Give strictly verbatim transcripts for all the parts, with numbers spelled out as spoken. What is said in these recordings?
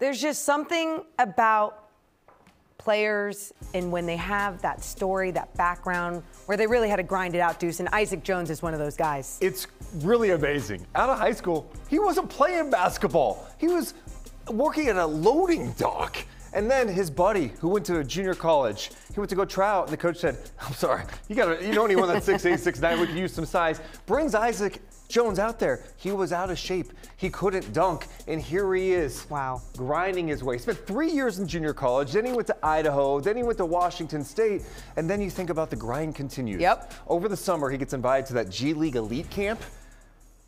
There's just something about players and when they have that story, that background, where they really had to grind it out, Deuce, and Isaac Jones is one of those guys. It's really amazing. Out of high school, he wasn't playing basketball. He was working at a loading dock. And then his buddy, who went to a junior college, he went to go try out, and the coach said, I'm sorry, you gotta, you don't need one that's six eight, six nine, we can use some size. Brings Isaac Jones out there. He was out of shape. He couldn't dunk, and here he is. Wow. Grinding his way. Spent three years in junior college, then he went to Idaho, then he went to Washington State, and then you think about the grind continues. Yep. Over the summer, he gets invited to that G League Elite camp.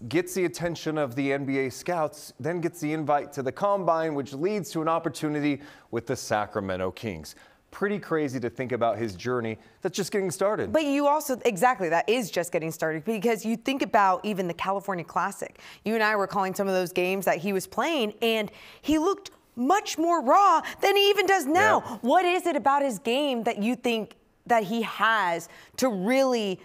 Gets the attention of the N B A scouts, then gets the invite to the combine, which leads to an opportunity with the Sacramento Kings. Pretty crazy to think about his journey. That's just getting started. But you also, exactly, that is just getting started, because you think about even the California Classic. You and I were calling some of those games that he was playing, and he looked much more raw than he even does now. Yeah. What is it about his game that you think that he has to really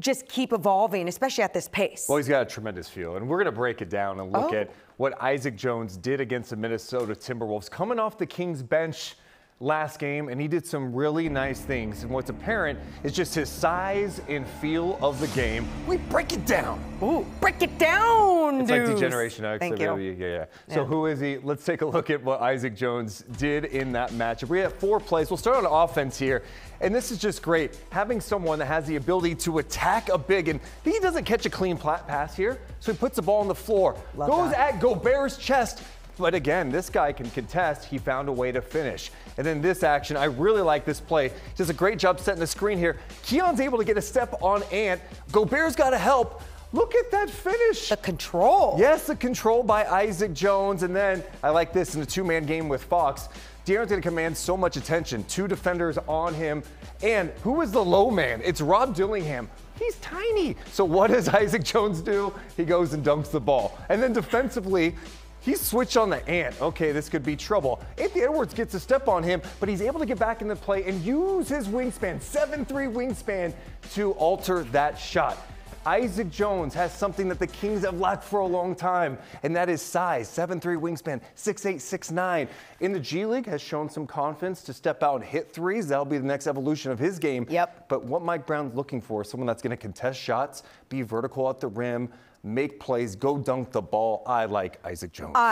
just keep evolving, especially at this pace? Well, he's got a tremendous feel, and we're going to break it down and look oh. at what Isaac Jones did against the Minnesota Timberwolves, coming off the Kings bench last game, and he did some really nice things. And what's apparent is just his size and feel of the game. We break it down. Ooh, break it down, it's dudes. Like Degeneration X. Thank you. Yeah, yeah. So yeah. Who is he? Let's take a look at what Isaac Jones did in that matchup. We have four plays. We'll start on offense here, and this is just great. Having someone that has the ability to attack a big, and he doesn't catch a clean pass here, so he puts the ball on the floor. Love goes that. at Gobert's chest. But again, this guy can contest. He found a way to finish. And then this action, I really like this play. He does a great job setting the screen here. Keon's able to get a step on Ant. Gobert's got to help. Look at that finish. The control. Yes, the control by Isaac Jones. And then I like this in the two-man game with Fox. De'Aaron's going to command so much attention. Two defenders on him. And who is the low man? It's Rob Dillingham. He's tiny. So what does Isaac Jones do? He goes and dunks the ball. And then defensively, he switched on the Ant. Okay, this could be trouble. Anthony Edwards gets a step on him, but he's able to get back in the play and use his wingspan, seven three wingspan, to alter that shot. Isaac Jones has something that the Kings have lacked for a long time, and that is size. seven three wingspan, six eight, six nine. In the G League, has shown some confidence to step out and hit threes. That'll be the next evolution of his game. Yep. But what Mike Brown's looking for is someone that's going to contest shots, be vertical at the rim, make plays, go dunk the ball. I like Isaac Jones. I